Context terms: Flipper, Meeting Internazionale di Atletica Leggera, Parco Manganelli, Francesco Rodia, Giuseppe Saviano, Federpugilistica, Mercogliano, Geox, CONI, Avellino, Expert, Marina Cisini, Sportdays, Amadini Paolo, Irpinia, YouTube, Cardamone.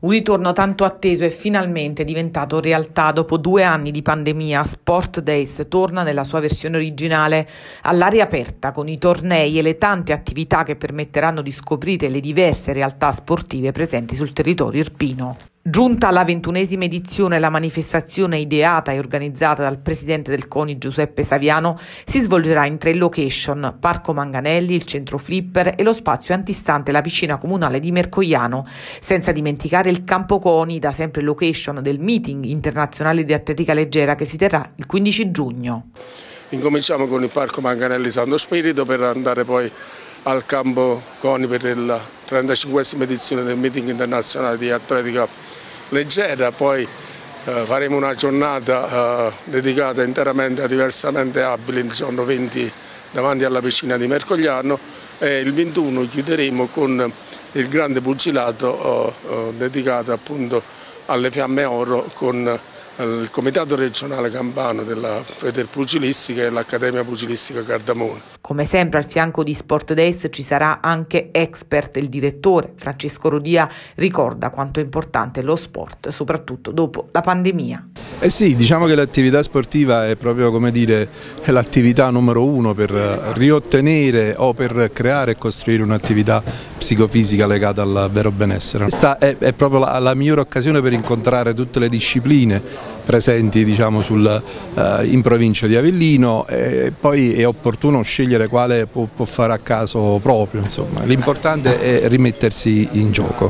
Un ritorno tanto atteso e finalmente diventato realtà dopo 2 anni di pandemia. Sportdays torna nella sua versione originale all'aria aperta con i tornei e le tante attività che permetteranno di scoprire le diverse realtà sportive presenti sul territorio irpino. Giunta alla 21ª edizione, la manifestazione ideata e organizzata dal presidente del CONI Giuseppe Saviano si svolgerà in 3 location, Parco Manganelli, il centro Flipper e lo spazio antistante la piscina comunale di Mercogliano, senza dimenticare il campo CONI, da sempre location del Meeting Internazionale di Atletica Leggera che si terrà il 15 giugno. Incominciamo con il Parco Manganelli Santo Spirito per andare poi al campo CONI per la 35ª edizione del Meeting Internazionale di Atletica Leggera. Poi faremo una giornata dedicata interamente a diversamente abili, il giorno 20 davanti alla piscina di Mercogliano, e il 21 chiuderemo con il grande pugilato dedicato appunto alle fiamme oro con il Comitato regionale campano della Federpugilistica e l'Accademia Pugilistica Cardamone. Come sempre al fianco di Sportdays ci sarà anche Expert. Il direttore Francesco Rodia ricorda quanto è importante lo sport, soprattutto dopo la pandemia. Sì, diciamo che l'attività sportiva è proprio, come dire, l'attività numero uno per riottenere o per creare e costruire un'attività psicofisica legata al vero benessere. Questa è proprio la migliore occasione per incontrare tutte le discipline presenti, diciamo, in provincia di Avellino, e poi è opportuno scegliere quale può fare a caso proprio. L'importante è rimettersi in gioco.